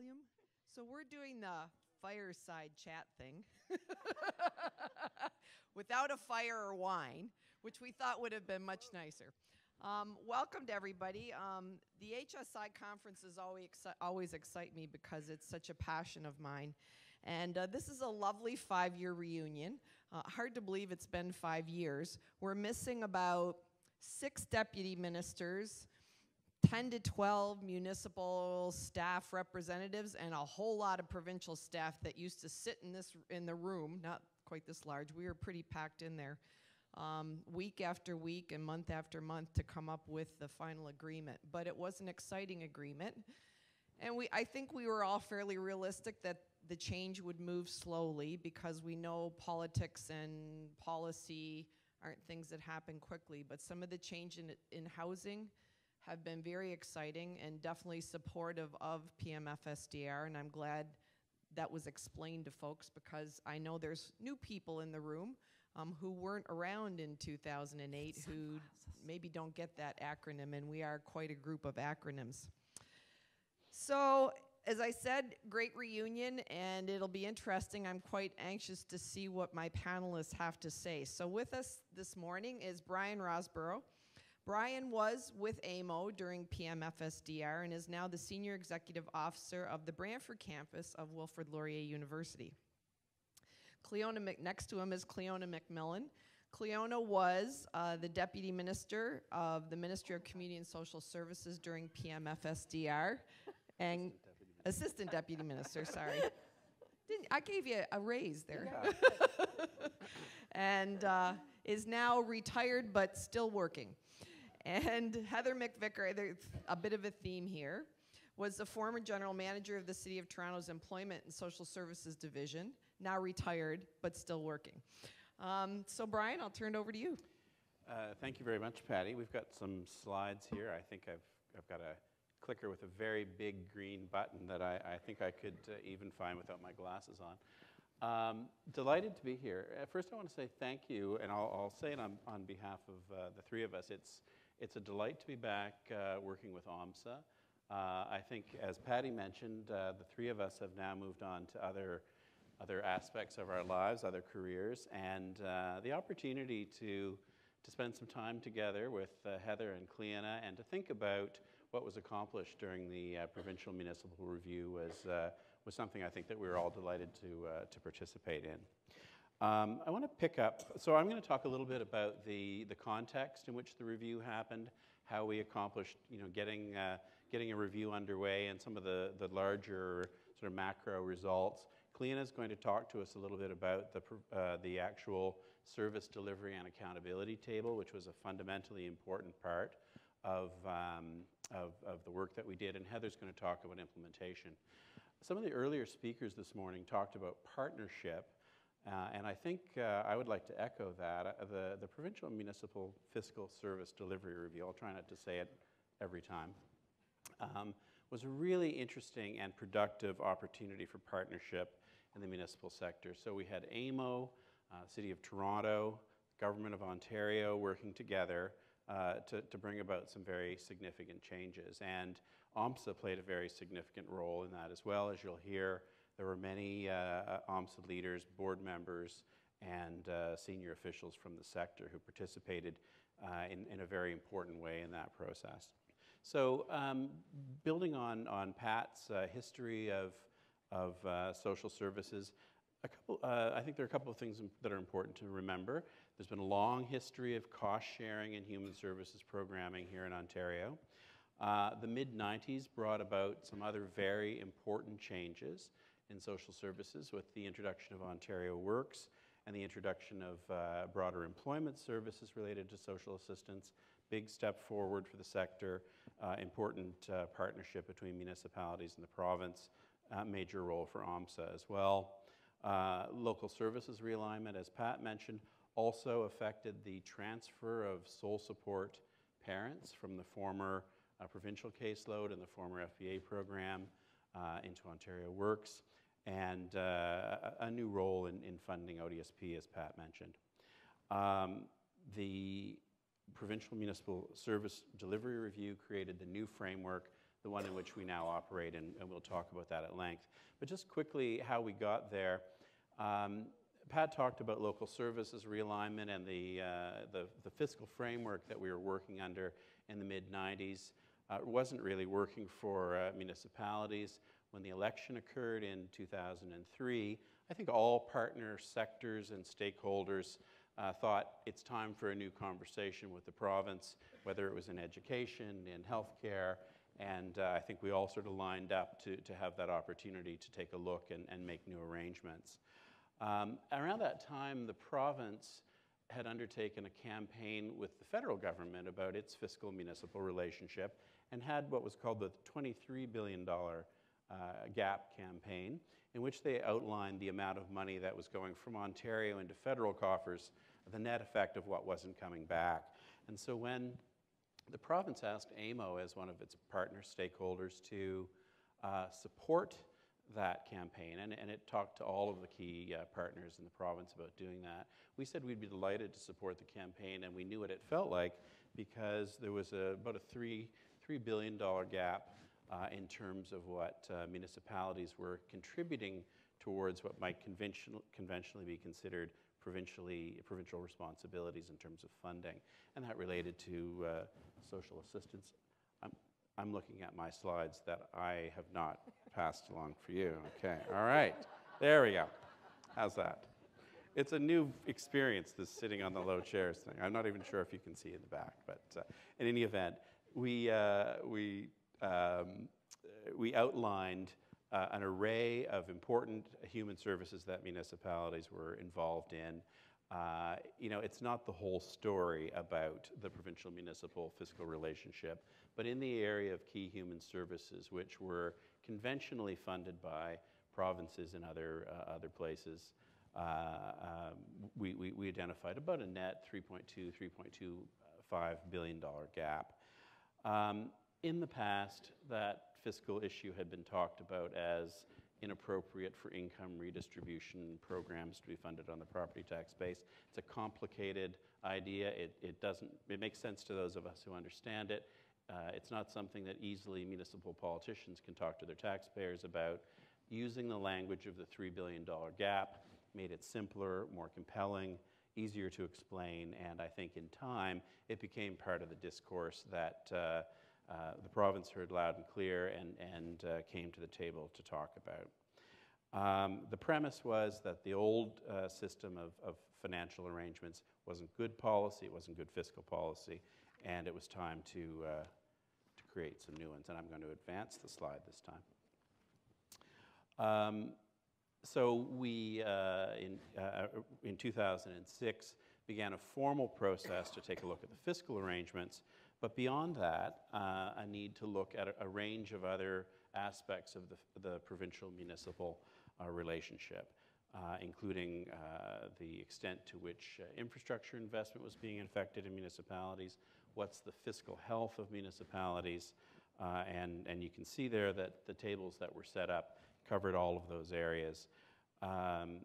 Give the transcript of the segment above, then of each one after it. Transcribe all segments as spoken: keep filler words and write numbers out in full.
volume. So we're doing the fireside chat thing without a fire or wine, which we thought would have been much nicer. Um, welcome to everybody. Um, the H S I conferences always, always excite me because it's such a passion of mine. And uh, this is a lovely five-year reunion. Uh, hard to believe it's been five years. We're missing about six deputy ministers, ten to twelve municipal staff representatives, and a whole lot of provincial staff that used to sit in, this, in the room, not quite this large. We were pretty packed in there. Um, week after week and month after month to come up with the final agreement. But it was an exciting agreement. And we, I think we were all fairly realistic that the change would move slowly because we know politics and policy aren't things that happen quickly. But some of the change in, in housing have been very exciting and definitely supportive of P M F S D R. And I'm glad that was explained to folks because I know there's new people in the room Um, who weren't around in two thousand eight, who maybe don't get that acronym, and we are quite a group of acronyms. So, as I said, great reunion, and it'll be interesting. I'm quite anxious to see what my panelists have to say. So with us this morning is Brian Rosborough. Brian was with A M O during P M F S D R and is now the Senior Executive Officer of the Brantford campus of Wilfrid Laurier University. Cleona Mc, next to him is Cleona McMullin. Cleona was uh, the Deputy Minister of the Ministry of Community and Social Services during P M F S D R, and Assistant Deputy, Assistant Deputy Minister, sorry. Didn't, I gave you a raise there. Yeah. And uh, is now retired but still working. And Heather McVicker, there's a bit of a theme here, was the former General Manager of the City of Toronto's Employment and Social Services Division, now retired, but still working. Um, so Brian, I'll turn it over to you. Uh, thank you very much, Patty. We've got some slides here. I think I've, I've got a clicker with a very big green button that I, I think I could uh, even find without my glasses on. Um, delighted to be here. First, I want to say thank you, and I'll, I'll say it on, on behalf of uh, the three of us. It's, it's a delight to be back uh, working with O M S S A. Uh, I think, as Patty mentioned, uh, the three of us have now moved on to other other aspects of our lives, other careers, and uh, the opportunity to, to spend some time together with uh, Heather and Cliodhna and to think about what was accomplished during the uh, Provincial Municipal Review was, uh, was something I think that we were all delighted to, uh, to participate in. Um, I want to pick up, so I'm going to talk a little bit about the, the context in which the review happened, how we accomplished, you know, getting, uh, getting a review underway, and some of the, the larger sort of macro results. Cleona is going to talk to us a little bit about the, uh, the actual service delivery and accountability table, which was a fundamentally important part of, um, of, of the work that we did, and Heather's going to talk about implementation. Some of the earlier speakers this morning talked about partnership, uh, and I think uh, I would like to echo that. Uh, the, the Provincial Municipal Fiscal Service Delivery Review, I'll try not to say it every time, um, was a really interesting and productive opportunity for partnership in the municipal sector. So we had A M O, uh, City of Toronto, Government of Ontario working together uh, to, to bring about some very significant changes. And O M S S A played a very significant role in that as well. As you'll hear, there were many uh, O M S S A leaders, board members, and uh, senior officials from the sector who participated uh, in, in a very important way in that process. So um, building on, on Pat's uh, history of, of uh, social services, a couple, uh, I think there are a couple of things that are important to remember. There's been a long history of cost sharing and human services programming here in Ontario. Uh, the mid nineties brought about some other very important changes in social services with the introduction of Ontario Works and the introduction of uh, broader employment services related to social assistance. Big step forward for the sector, uh, important uh, partnership between municipalities and the province, uh, major role for O M S S A as well. Uh, local services realignment, as Pat mentioned, also affected the transfer of sole support parents from the former uh, provincial caseload and the former F P A program uh, into Ontario Works, and uh, a, a new role in, in funding O D S P, as Pat mentioned. Um, the Provincial Municipal Service Delivery Review created the new framework the one in which we now operate, and, and we'll talk about that at length. But just quickly, how we got there. Um, Pat talked about local services realignment and the, uh, the, the fiscal framework that we were working under in the mid nineties. Uh, it wasn't really working for uh, municipalities. When the election occurred in two thousand three, I think all partner sectors and stakeholders uh, thought it's time for a new conversation with the province, whether it was in education, in healthcare, and uh, I think we all sort of lined up to, to have that opportunity to take a look and, and make new arrangements. Um, around that time, the province had undertaken a campaign with the federal government about its fiscal municipal relationship and had what was called the twenty-three billion dollar uh, gap campaign, in which they outlined the amount of money that was going from Ontario into federal coffers, the net effect of what wasn't coming back. And so when the province asked A M O as one of its partner stakeholders to uh, support that campaign, and, and it talked to all of the key uh, partners in the province about doing that. We said we'd be delighted to support the campaign, and we knew what it felt like because there was a, about a three, three billion dollar gap uh, in terms of what uh, municipalities were contributing towards what might conventional, conventionally be considered provincially, provincial responsibilities in terms of funding, and that related to uh, social assistance. I'm, I'm looking at my slides that I have not passed along for you. Okay, all right. There we go. How's that? It's a new experience, this sitting on the low chairs thing. I'm not even sure if you can see in the back, but uh, in any event, we, uh, we, um, we outlined uh, an array of important human services that municipalities were involved in. Uh, you know, it's not the whole story about the provincial municipal fiscal relationship, but in the area of key human services, which were conventionally funded by provinces and other, uh, other places, uh, um, we, we, we identified about a net three point two, three point two five billion dollar gap. Um, in the past, that fiscal issue had been talked about as inappropriate for income redistribution programs to be funded on the property tax base. It's a complicated idea. It, it doesn't, it makes sense to those of us who understand it. Uh, it's not something that easily municipal politicians can talk to their taxpayers about. Using the language of the three billion dollar gap made it simpler, more compelling, easier to explain, and I think in time, it became part of the discourse that uh, Uh, the province heard loud and clear and, and uh, came to the table to talk about. Um, the premise was that the old uh, system of, of financial arrangements wasn't good policy, it wasn't good fiscal policy, and it was time to, uh, to create some new ones. And I'm going to advance the slide this time. Um, so we, uh, in, uh, in two thousand six, began a formal process to take a look at the fiscal arrangements. But beyond that, uh, a need to look at a, a range of other aspects of the, the provincial municipal uh, relationship, uh, including uh, the extent to which uh, infrastructure investment was being affected in municipalities, what's the fiscal health of municipalities, uh, and, and you can see there that the tables that were set up covered all of those areas. Um,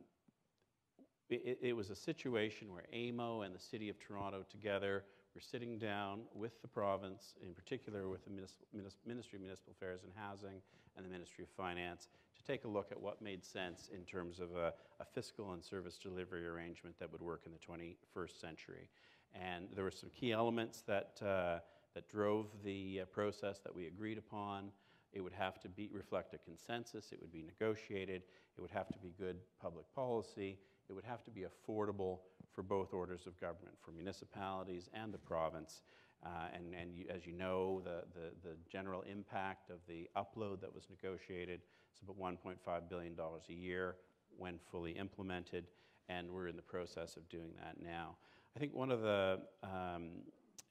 it, it was a situation where A M O and the City of Toronto together we're sitting down with the province, in particular with the Ministry of Municipal Affairs and Housing and the Ministry of Finance, to take a look at what made sense in terms of a, a fiscal and service delivery arrangement that would work in the twenty-first century. And there were some key elements that, uh, that drove the uh, process that we agreed upon. It would have to be, reflect a consensus, it would be negotiated, it would have to be good public policy, it would have to be affordable for both orders of government, for municipalities and the province. Uh, and and you, as you know, the, the, the general impact of the upload that was negotiated is about one point five billion dollars a year when fully implemented, and we're in the process of doing that now. I think one of the um,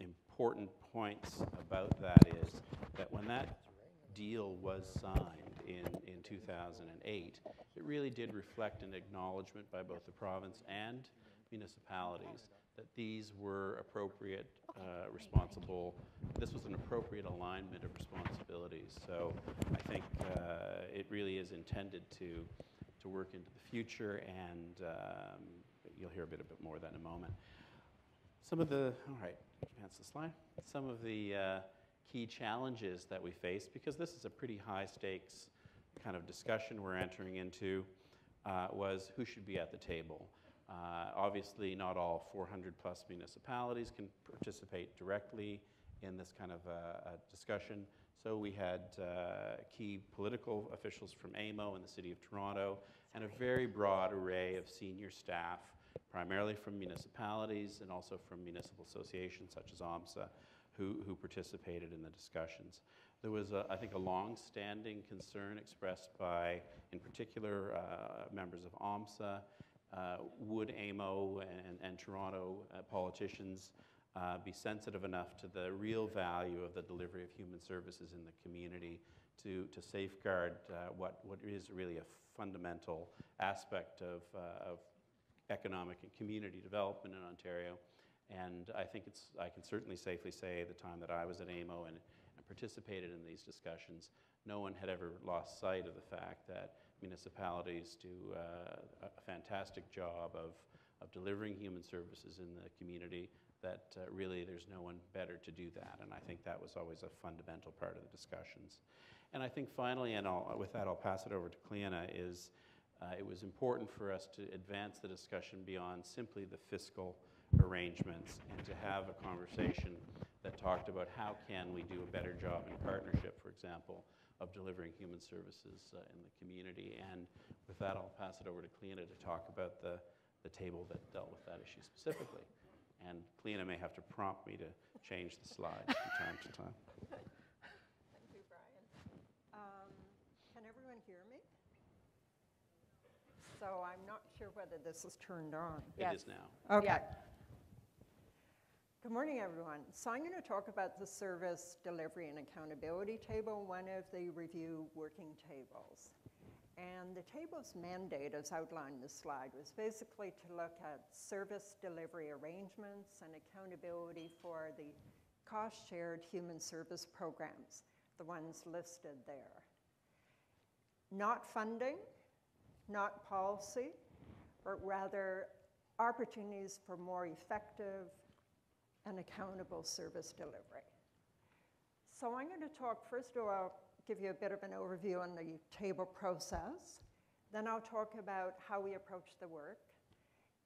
important points about that is that when that deal was signed in, in two thousand eight, it really did reflect an acknowledgement by both the province and municipalities that these were appropriate, uh, responsible, this was an appropriate alignment of responsibilities. So I think uh, it really is intended to, to work into the future, and um, you'll hear a bit, a bit more of that in a moment. Some of the, all right, advance the slide. Some of the uh, key challenges that we face, because this is a pretty high stakes kind of discussion we're entering into, uh, was who should be at the table. Uh, obviously, not all four hundred plus municipalities can participate directly in this kind of a, a discussion. So we had uh, key political officials from A M O and the City of Toronto, and a very broad array of senior staff, primarily from municipalities and also from municipal associations such as O M S S A, who, who participated in the discussions. There was, a, I think, a long-standing concern expressed by, in particular, uh, members of O M S S A. Uh, would A M O and, and Toronto uh, politicians uh, be sensitive enough to the real value of the delivery of human services in the community to, to safeguard uh, what, what is really a fundamental aspect of, uh, of economic and community development in Ontario? And I think it's, I can certainly safely say the time that I was at A M O and, and participated in these discussions, no one had ever lost sight of the fact that municipalities do uh, a fantastic job of, of delivering human services in the community, that uh, really there's no one better to do that. And I think that was always a fundamental part of the discussions. And I think finally, and I'll, with that I'll pass it over to Cliodhna, is uh, it was important for us to advance the discussion beyond simply the fiscal arrangements and to have a conversation that talked about how can we do a better job in partnership, for example, of delivering human services uh, in the community. And with that, I'll pass it over to Cliodhna to talk about the, the table that dealt with that issue specifically. And Cliodhna may have to prompt me to change the slides from time to time. Thank you, Brian. Um, can everyone hear me? So I'm not sure whether this is turned on. It yes. is now. Okay. Yeah. Good morning, everyone. So I'm going to talk about the Service Delivery and Accountability Table, one of the review working tables. And the table's mandate, as outlined in the slide, was basically to look at service delivery arrangements and accountability for the cost-shared human service programs, the ones listed there. Not funding, not policy, but rather opportunities for more effective and accountable service delivery. So I'm going to talk, first of all, I'll give you a bit of an overview on the table process. Then I'll talk about how we approach the work.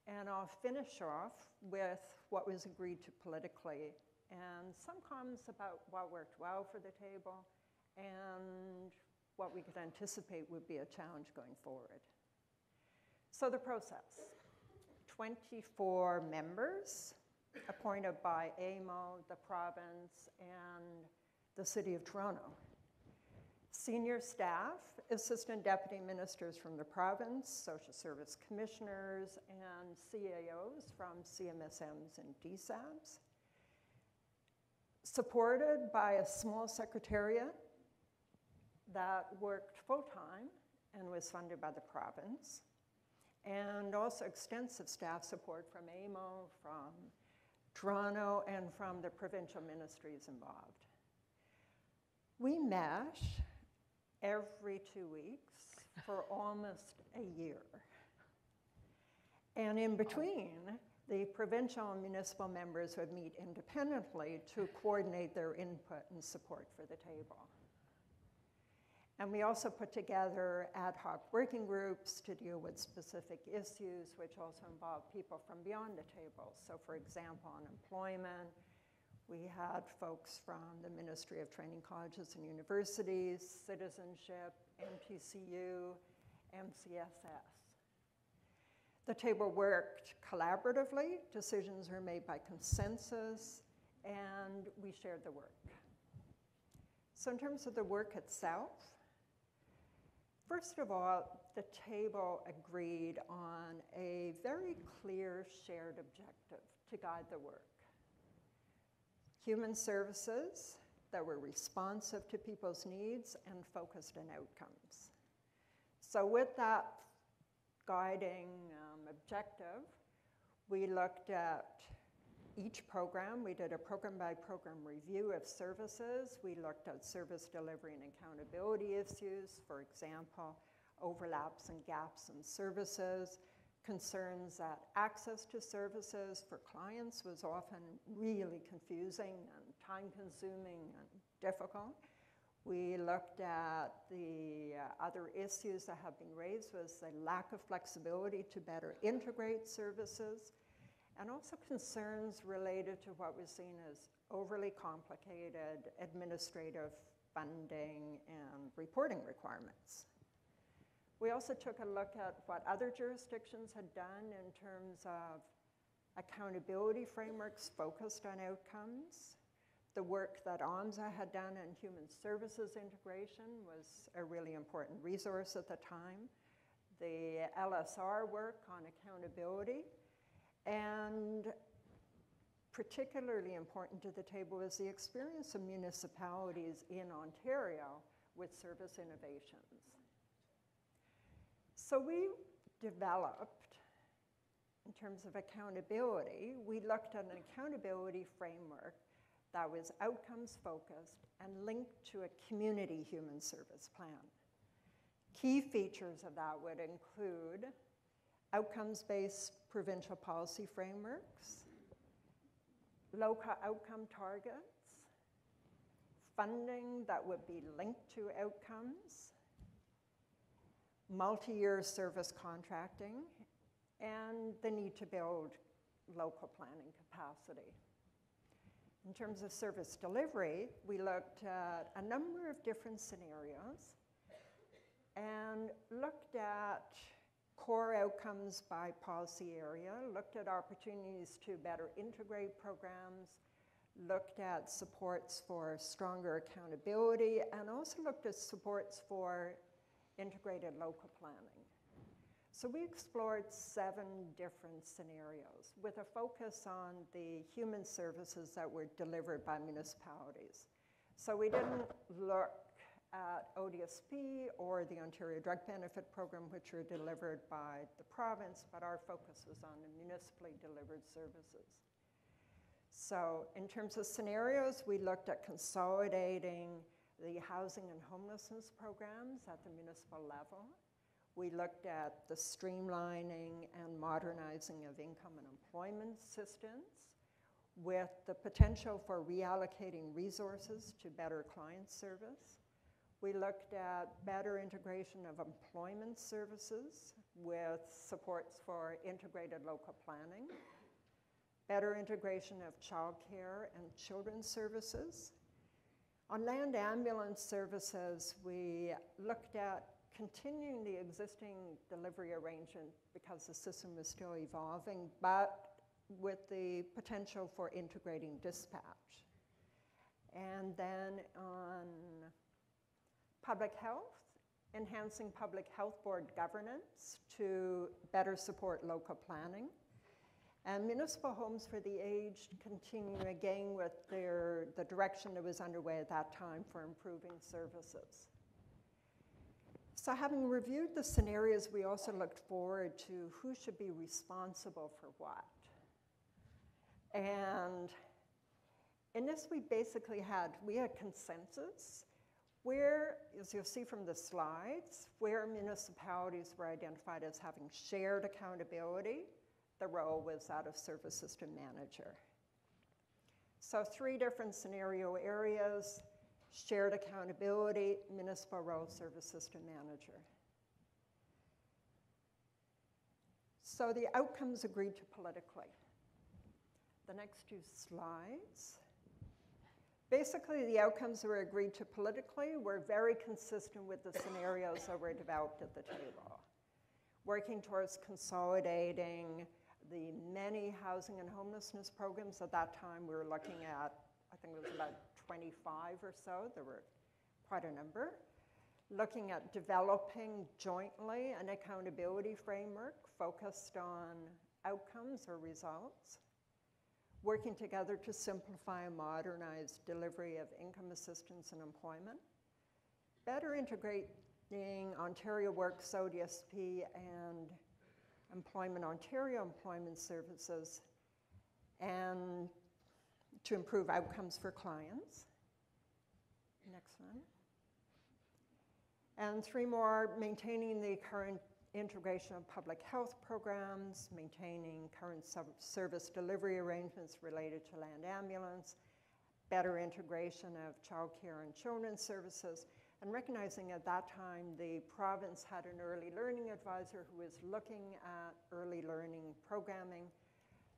And I'll finish off with what was agreed to politically and some comments about what worked well for the table and what we could anticipate would be a challenge going forward. So the process, twenty-four members appointed by A M O, the province, and the City of Toronto. Senior staff, assistant deputy ministers from the province, social service commissioners, and C A Os from C M S Ms and D S S A Bs. Supported by a small secretariat that worked full-time and was funded by the province, and also extensive staff support from A M O, from Toronto, and from the provincial ministries involved. We met every two weeks for almost a year. And in between, the provincial and municipal members would meet independently to coordinate their input and support for the table. And we also put together ad hoc working groups to deal with specific issues, which also involved people from beyond the table. So for example, on employment, we had folks from the Ministry of Training Colleges and Universities, Citizenship, M T C U, M C S S. The table worked collaboratively. Decisions were made by consensus, and we shared the work. So in terms of the work itself, first of all, the table agreed on a very clear shared objective to guide the work. Human services that were responsive to people's needs and focused on outcomes. So with that guiding um, objective, we looked at each program. We did a program-by-program review of services. We looked at service delivery and accountability issues, for example, overlaps and gaps in services, concerns that access to services for clients was often really confusing and time-consuming and difficult. We looked at the uh, other issues that have been raised was the lack of flexibility to better integrate services, and also concerns related to what was seen as overly complicated administrative funding and reporting requirements. We also took a look at what other jurisdictions had done in terms of accountability frameworks focused on outcomes. The work that O M S S A had done in human services integration was a really important resource at the time. The L S R work on accountability, and particularly important to the table is the experience of municipalities in Ontario with service innovations. So we developed, in terms of accountability, we looked at an accountability framework that was outcomes focused and linked to a community human service plan. Key features of that would include outcomes-based provincial policy frameworks, local outcome targets, funding that would be linked to outcomes, multi-year service contracting, and the need to build local planning capacity. In terms of service delivery, we looked at a number of different scenarios and looked at core outcomes by policy area, looked at opportunities to better integrate programs, looked at supports for stronger accountability, and also looked at supports for integrated local planning. So we explored seven different scenarios with a focus on the human services that were delivered by municipalities. So we didn't look at O D S P or the Ontario Drug Benefit Program, which are delivered by the province, but our focus was on the municipally delivered services. So in terms of scenarios, we looked at consolidating the housing and homelessness programs at the municipal level. We looked at the streamlining and modernizing of income and employment systems with the potential for reallocating resources to better client service. We looked at better integration of employment services with supports for integrated local planning, better integration of childcare and children's services. On land ambulance services, we looked at continuing the existing delivery arrangement because the system was still evolving, but with the potential for integrating dispatch. And then on public health, enhancing public health board governance to better support local planning. And municipal homes for the aged continue again with their, the direction that was underway at that time for improving services. So having reviewed the scenarios, we also looked forward to who should be responsible for what. And in this, we basically had, we had consensus where, as you'll see from the slides, where municipalities were identified as having shared accountability, the role was that of service system manager. So three different scenario areas: shared accountability, municipal role, service system manager. So the outcomes agreed to politically. The next two slides. Basically, the outcomes that were agreed to politically were very consistent with the scenarios that were developed at the table, working towards consolidating the many housing and homelessness programs. At that time, we were looking at, I think it was about twenty-five or so, there were quite a number, looking at developing jointly an accountability framework focused on outcomes or results, working together to simplify and modernize delivery of income assistance and employment, better integrating Ontario Works, O D S P, and Employment Ontario Employment Services, and to improve outcomes for clients. Next one. And three more: maintaining the current integration of public health programs, maintaining current service delivery arrangements related to land ambulance, better integration of childcare and children's services, and recognizing at that time the province had an early learning advisor who was looking at early learning programming,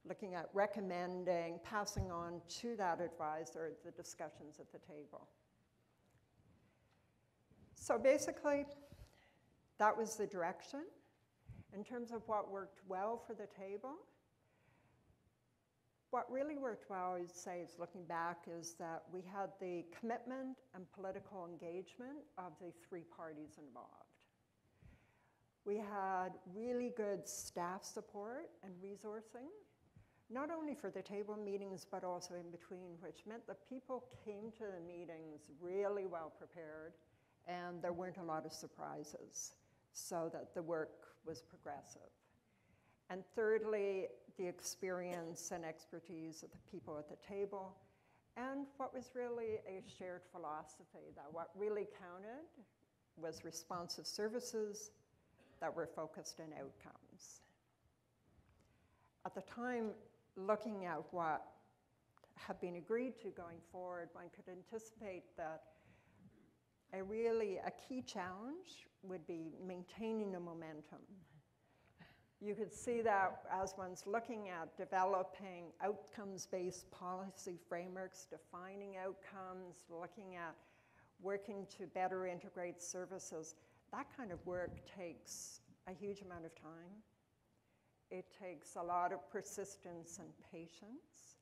looking at recommending, passing on to that advisor the discussions at the table. So basically, that was the direction. In terms of what worked well for the table, what really worked well, I would say, is looking back, is that we had the commitment and political engagement of the three parties involved. We had really good staff support and resourcing, not only for the table meetings, but also in between, which meant that people came to the meetings really well prepared, and there weren't a lot of surprises, so that the work was progressive. And thirdly, the experience and expertise of the people at the table, and what was really a shared philosophy that what really counted was responsive services that were focused on outcomes. At the time, looking at what had been agreed to going forward, one could anticipate that a really a key challenge would be maintaining the momentum. You could see that as one's looking at developing outcomes-based policy frameworks, defining outcomes, looking at working to better integrate services. That kind of work takes a huge amount of time. It takes a lot of persistence and patience.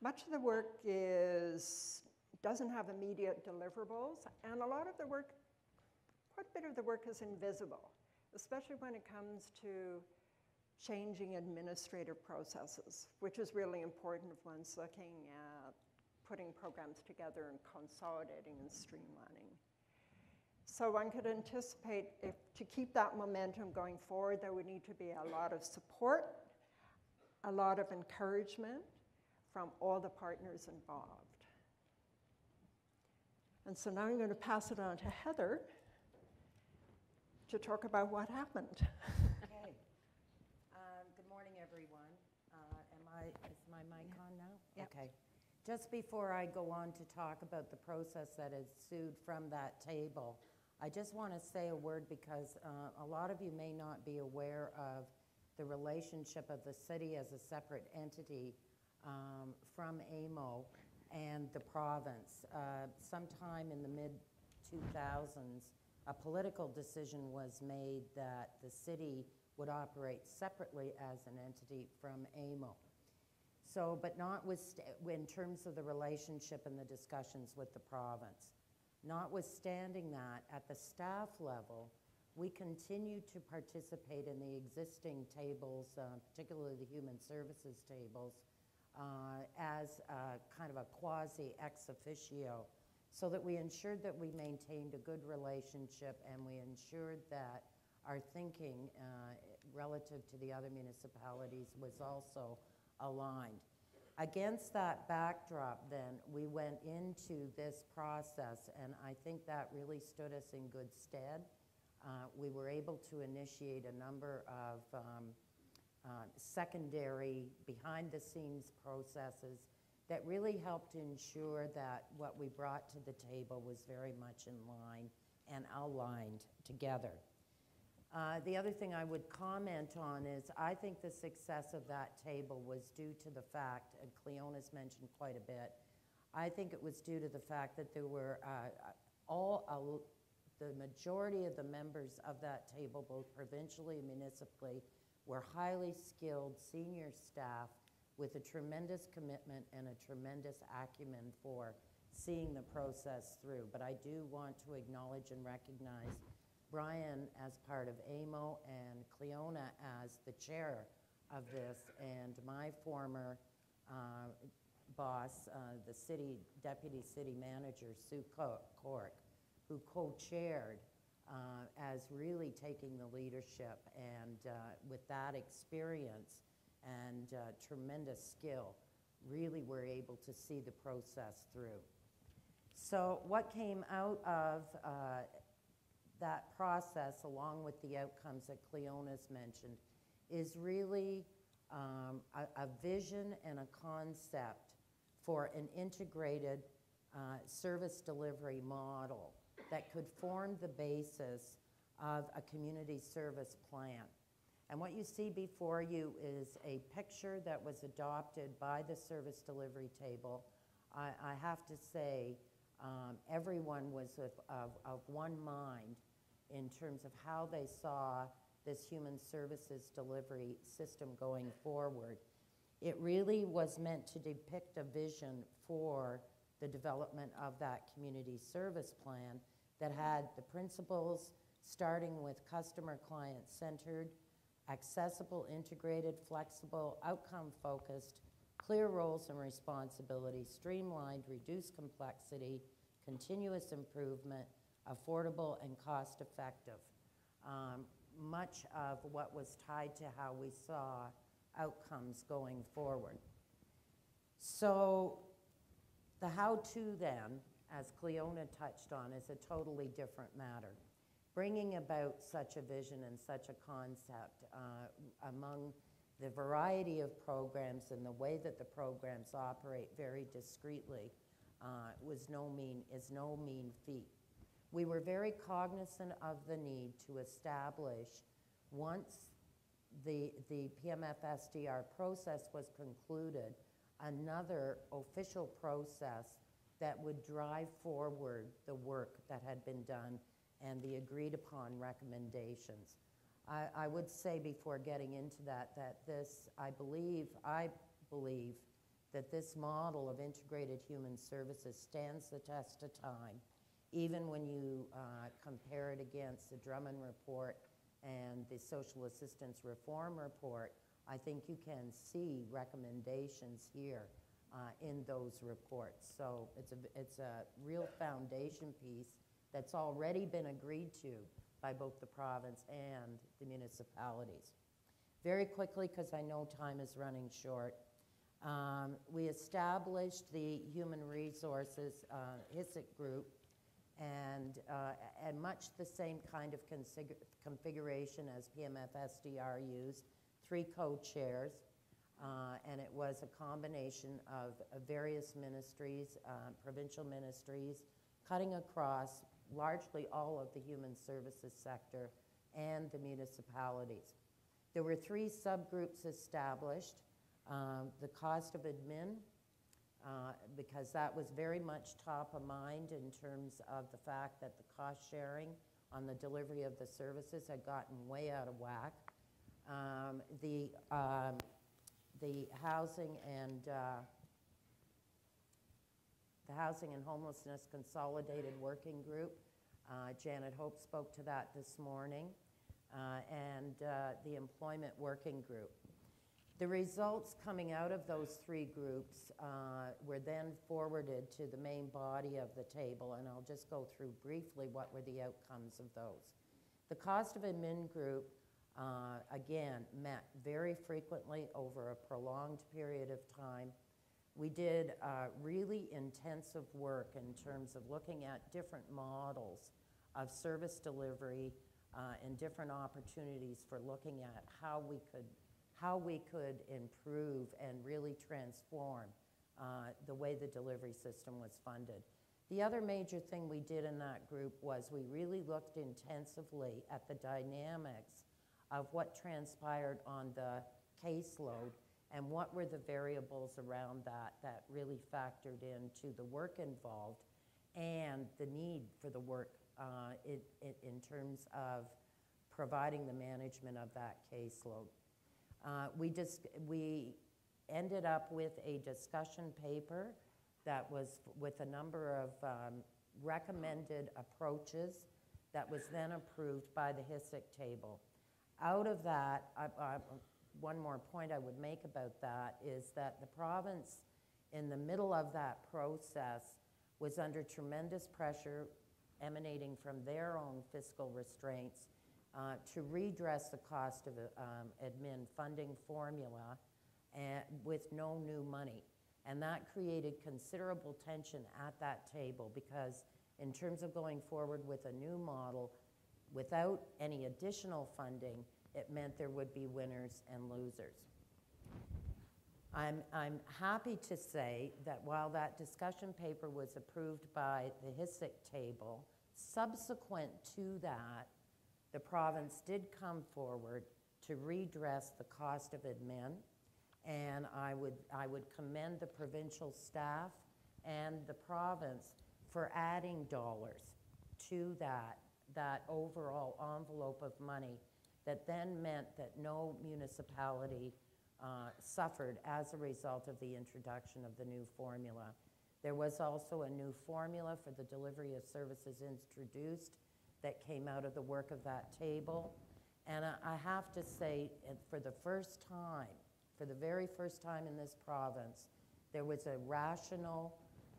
Much of the work is doesn't have immediate deliverables, and a lot of the work, quite a bit of the work is invisible, especially when it comes to changing administrative processes, which is really important if one's looking at putting programs together and consolidating and streamlining. So one could anticipate if to keep that momentum going forward, there would need to be a lot of support, a lot of encouragement from all the partners involved. And so now I'm going to pass it on to Heather to talk about what happened. Okay. Um, good morning, everyone. Uh, am I, is my mic yeah. on now? Yeah. Okay. Just before I go on to talk about the process that ensued from that table, I just want to say a word because uh, a lot of you may not be aware of the relationship of the city as a separate entity um, from A M O and the province. Uh, sometime in the mid two thousands, a political decision was made that the city would operate separately as an entity from A M O. So, but not with, in terms of the relationship and the discussions with the province. Notwithstanding that, at the staff level, we continue to participate in the existing tables, uh, particularly the human services tables, uh, as a, kind of a quasi ex officio, so that we ensured that we maintained a good relationship and we ensured that our thinking uh, relative to the other municipalities was also aligned. Against that backdrop then, we went into this process, and I think that really stood us in good stead. Uh, we were able to initiate a number of um, uh, secondary behind-the-scenes processes that really helped ensure that what we brought to the table was very much in line and aligned together. Uh, the other thing I would comment on is I think the success of that table was due to the fact, and Cleona's mentioned quite a bit, I think it was due to the fact that there were uh, all, uh, the majority of the members of that table, both provincially and municipally, were highly skilled senior staff with a tremendous commitment and a tremendous acumen for seeing the process through. But I do want to acknowledge and recognize Brian as part of A M O and Cleona as the chair of this, and my former uh, boss, uh, the city deputy city manager, Sue Cork, who co-chaired uh, as really taking the leadership, and uh, with that experience and uh, tremendous skill, really were able to see the process through. So what came out of uh, that process, along with the outcomes that Cleona's mentioned, is really um, a, a vision and a concept for an integrated uh, service delivery model that could form the basis of a community service plan. And what you see before you is a picture that was adopted by the service delivery table. I, I have to say, um, everyone was of, of, of one mind in terms of how they saw this human services delivery system going forward. It really was meant to depict a vision for the development of that community service plan that had the principles starting with customer client-centered, accessible, integrated, flexible, outcome-focused, clear roles and responsibilities, streamlined, reduced complexity, continuous improvement, affordable and cost-effective. Um, much of what was tied to how we saw outcomes going forward. So the how-to then, as Cleona touched on, is a totally different matter. Bringing about such a vision and such a concept uh, among the variety of programs and the way that the programs operate very discreetly uh, was no mean, is no mean feat. We were very cognizant of the need to establish, once the, the P M F S D R process was concluded, another official process that would drive forward the work that had been done and the agreed upon recommendations. I, I would say before getting into that, that this, I believe, I believe that this model of integrated human services stands the test of time, even when you uh, compare it against the Drummond Report and the Social Assistance Reform Report. I think you can see recommendations here uh, in those reports. So it's a, it's a real foundation piece that's already been agreed to by both the province and the municipalities. Very quickly, because I know time is running short, um, we established the Human Resources uh, HISIC group, and, uh, and much the same kind of config configuration as P M F S D R used, three co-chairs, uh, and it was a combination of, of various ministries, uh, provincial ministries, cutting across largely all of the human services sector and the municipalities. There were three subgroups established. Um, the cost of admin, uh, because that was very much top of mind in terms of the fact that the cost sharing on the delivery of the services had gotten way out of whack. Um, the, um, the housing and uh, The Housing and Homelessness Consolidated Working Group. Uh, Janet Hope spoke to that this morning. Uh, and uh, the Employment Working Group. The results coming out of those three groups uh, were then forwarded to the main body of the table, and I'll just go through briefly what were the outcomes of those. The Cost of Admin Group, uh, again, met very frequently over a prolonged period of time. We did uh, really intensive work in terms of looking at different models of service delivery uh, and different opportunities for looking at how we could, how we could improve and really transform uh, the way the delivery system was funded. The other major thing we did in that group was we really looked intensively at the dynamics of what transpired on the caseload and what were the variables around that that really factored into the work involved and the need for the work uh, it, it, in terms of providing the management of that caseload. Uh, we, just, we ended up with a discussion paper that was with a number of um, recommended approaches that was then approved by the HISIC table. Out of that, I, I, one more point I would make about that is that the province, in the middle of that process, was under tremendous pressure emanating from their own fiscal restraints uh, to redress the cost of um, admin funding formula and with no new money. And that created considerable tension at that table because in terms of going forward with a new model, without any additional funding, it meant there would be winners and losers. I'm, I'm happy to say that while that discussion paper was approved by the HISIC table, subsequent to that, the province did come forward to redress the cost of admin, and I would, I would commend the provincial staff and the province for adding dollars to that, that overall envelope of money that then meant that no municipality Uh, suffered as a result of the introduction of the new formula. There was also a new formula for the delivery of services introduced that came out of the work of that table. And I, I have to say, for the first time, for the very first time in this province, there was a rational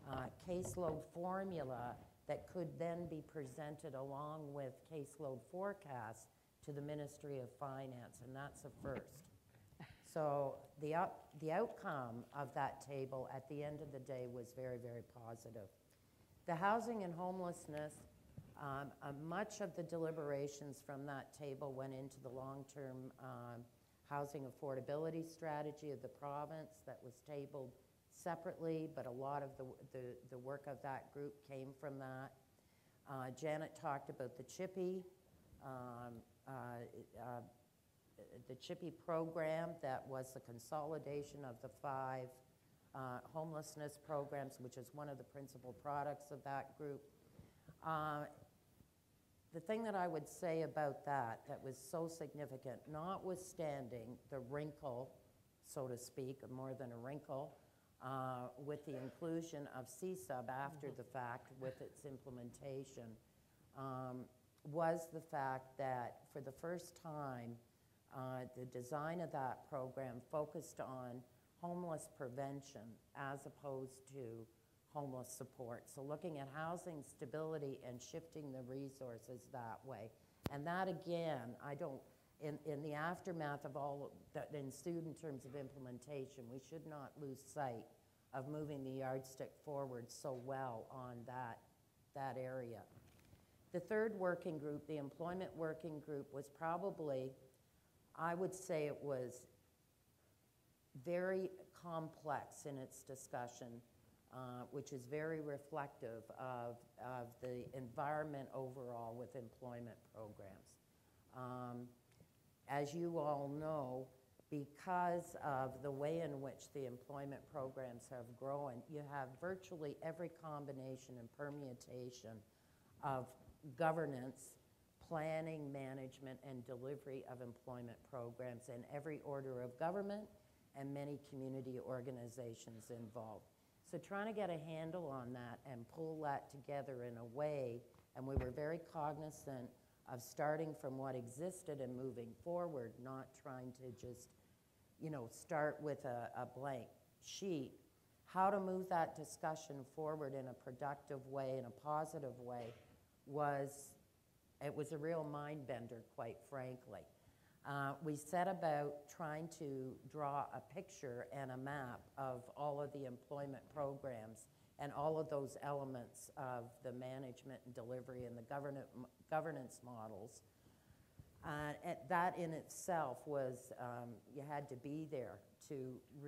uh, caseload formula that could then be presented along with caseload forecasts to the Ministry of Finance, and that's a first. So the, up, the outcome of that table at the end of the day was very, very positive. The housing and homelessness, um, uh, much of the deliberations from that table went into the long-term um, housing affordability strategy of the province that was tabled separately, but a lot of the, the, the work of that group came from that. Uh, Janet talked about the CHIPI. Um, uh, uh, the CHIPI program that was the consolidation of the five uh, homelessness programs, which is one of the principal products of that group. Uh, the thing that I would say about that that was so significant, notwithstanding the wrinkle, so to speak, more than a wrinkle, uh, with the inclusion of C sub after the fact with its implementation, um, was the fact that for the first time, Uh, the design of that program focused on homeless prevention as opposed to homeless support. So looking at housing stability and shifting the resources that way. And that again, I don't, in, in the aftermath of all that ensued in terms of implementation, we should not lose sight of moving the yardstick forward so well on that, that area. The third working group, the employment working group, was probably, I would say it was very complex in its discussion, uh, which is very reflective of, of the environment overall with employment programs. Um, as you all know, because of the way in which the employment programs have grown, you have virtually every combination and permutation of governance, planning, management, and delivery of employment programs in every order of government and many community organizations involved. So trying to get a handle on that and pull that together in a way, and we were very cognizant of starting from what existed and moving forward, not trying to just, you know, start with a, a blank sheet. How to move that discussion forward in a productive way, in a positive way, was It was a real mind bender, quite frankly. Uh, we set about trying to draw a picture and a map of all of the employment programs and all of those elements of the management and delivery and the govern governance models. Uh, that in itself was, um, you had to be there to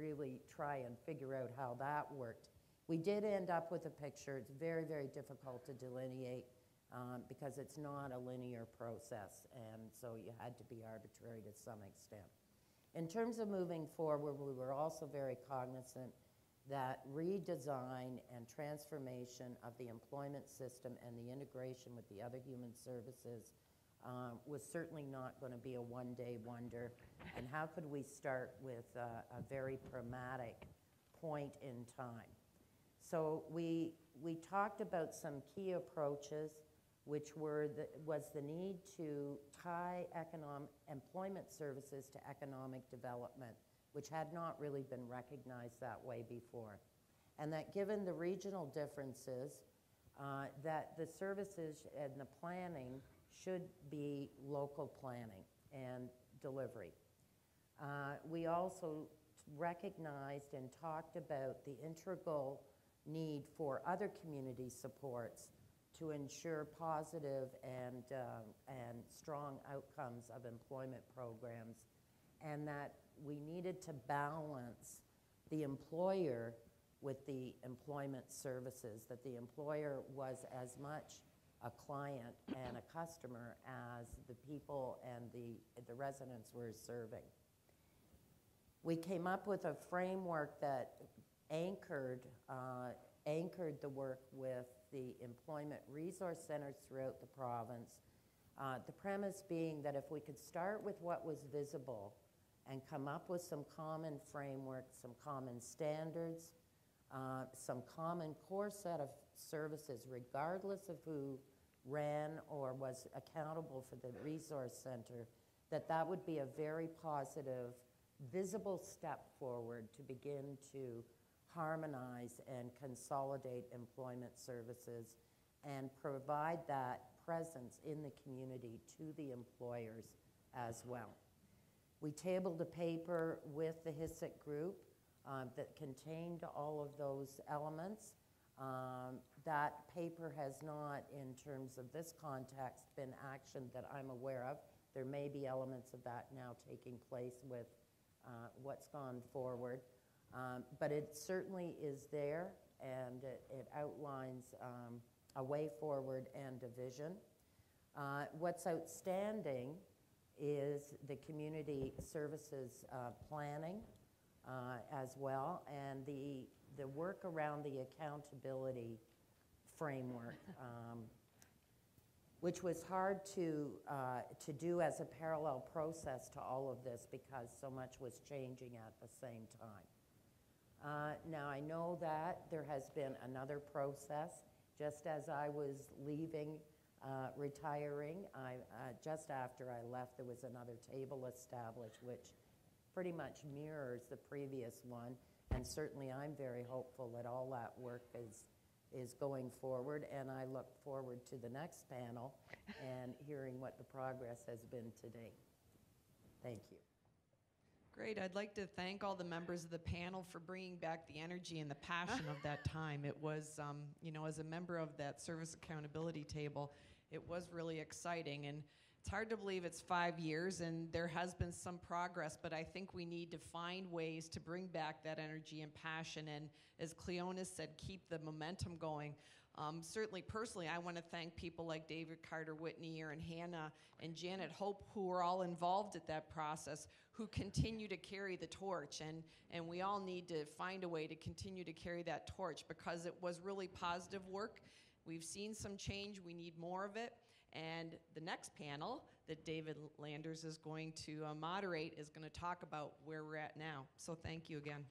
really try and figure out how that worked. We did end up with a picture. It's very, very difficult to delineate, Um, because it's not a linear process, and so you had to be arbitrary to some extent. In terms of moving forward, we were also very cognizant that redesign and transformation of the employment system and the integration with the other human services um, was certainly not going to be a one-day wonder. And how could we start with a, a very pragmatic point in time? So we, we talked about some key approaches, which were the, was the need to tie economic, employment services to economic development, which had not really been recognized that way before. And that given the regional differences, uh, that the services and the planning should be local planning and delivery. Uh, we also recognized and talked about the integral need for other community supports to ensure positive and, um, and strong outcomes of employment programs, and that we needed to balance the employer with the employment services, that the employer was as much a client and a customer as the people and the, the residents were serving. We came up with a framework that anchored, uh, anchored the work with the employment resource centers throughout the province, uh, the premise being that if we could start with what was visible and come up with some common framework, some common standards, uh, some common core set of services, regardless of who ran or was accountable for the resource center, that that would be a very positive, visible step forward to begin to harmonize and consolidate employment services and provide that presence in the community to the employers as well. We tabled a paper with the HISIC group um, that contained all of those elements. Um, that paper has not, in terms of this context, been actioned that I'm aware of. There may be elements of that now taking place with uh, what's gone forward. Um, but it certainly is there, and it, it outlines um, a way forward and a vision. Uh, what's outstanding is the community services uh, planning uh, as well, and the, the work around the accountability framework, um, which was hard to, uh, to do as a parallel process to all of this because so much was changing at the same time. Uh, now, I know that there has been another process. Just as I was leaving, uh, retiring, I, uh, just after I left, there was another table established, which pretty much mirrors the previous one. And certainly, I'm very hopeful that all that work is, is going forward. And I look forward to the next panel and hearing what the progress has been today. Thank you. Great. I'd like to thank all the members of the panel for bringing back the energy and the passion of that time. It was, um, you know, as a member of that service accountability table, it was really exciting. And it's hard to believe it's five years, and there has been some progress, but I think we need to find ways to bring back that energy and passion. And as Cleona said, keep the momentum going. Um, certainly, personally, I want to thank people like David Carter Whitney and Hannah and Janet Hope, who were all involved at that process, who continue to carry the torch. And, and we all need to find a way to continue to carry that torch because it was really positive work. We've seen some change. We need more of it. And the next panel that David Landers is going to uh, moderate is going to talk about where we're at now. So thank you again.